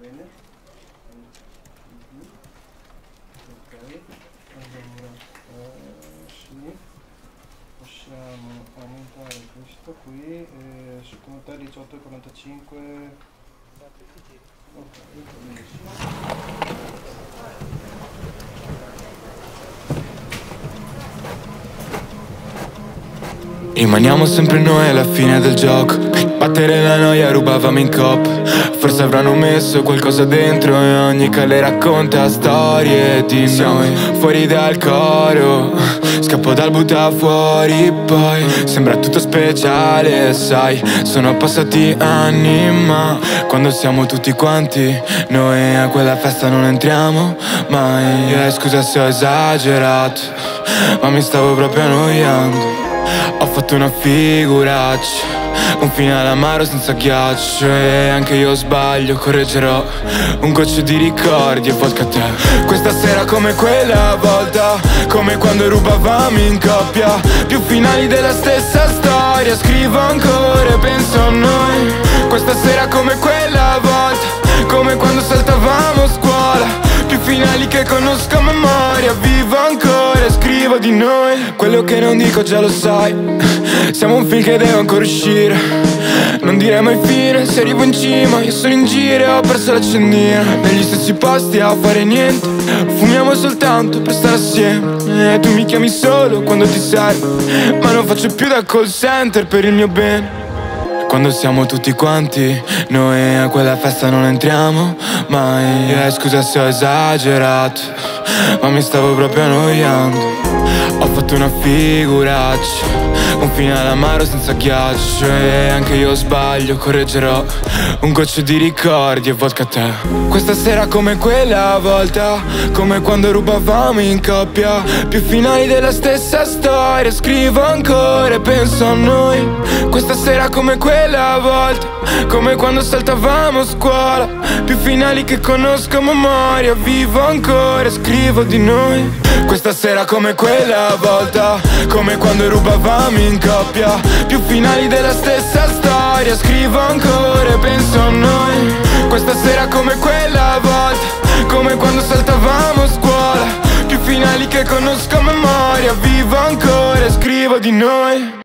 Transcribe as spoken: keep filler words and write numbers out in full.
bene. Ok, allora eh, sì, possiamo aumentare questo qui, eh, secondo te diciotto e quarantacinque. Ok, benissimo. Rimaniamo sempre noi alla fine del gioco. Battere la noia, rubavamo in cop. Forse avranno messo qualcosa dentro e ogni calle racconta storie di noi. Fuori dal coro, scappo dal buttafuori poi. Sembra tutto speciale, sai, sono passati anni ma quando siamo tutti quanti noi a quella festa non entriamo mai. Eh, scusa se ho esagerato, ma mi stavo proprio annoiando. Ho fatto una figuraccia, un finale amaro senza ghiaccio. E anche io sbaglio, correggerò. Un goccio di ricordi e vodka a te. Questa sera come quella volta, come quando rubavamo in coppia. Più finali della stessa storia, scrivo ancora e penso a noi. Questa sera come quella volta, come quando saltavamo scuola. Più finali che conosco a memoria, vivo ancora e scrivo di noi. Quello che non dico già lo sai, siamo un film che deve ancora uscire. Non direi mai fine, se arrivo in cima io sono in giro e ho perso l'accendina. Negli stessi posti a fare niente, fumiamo soltanto per stare assieme. E tu mi chiami solo quando ti serve, ma non faccio più da call center per il mio bene. Quando siamo tutti quanti noi a quella festa non entriamo mai. Eh, scusa se ho esagerato, ma mi stavo proprio annoiando. Ho fatto una figuraccia, un finale amaro senza ghiaccio. E anche io sbaglio, correggerò. Un goccio di ricordi e vodka a te. Questa sera come quella volta, come quando rubavamo in coppia. Più finali della stessa storia, scrivo ancora e penso a noi. Questa sera come quella volta, come quando saltavamo scuola. Più finali che conosco a memoria, vivo ancora e scrivo di noi. Questa sera come quella volta, come quando rubavamo in coppia. Più finali della stessa storia, scrivo ancora e penso a noi. Questa sera come quella volta, come quando saltavamo scuola. Più finali che conosco a memoria, vivo ancora e scrivo di noi.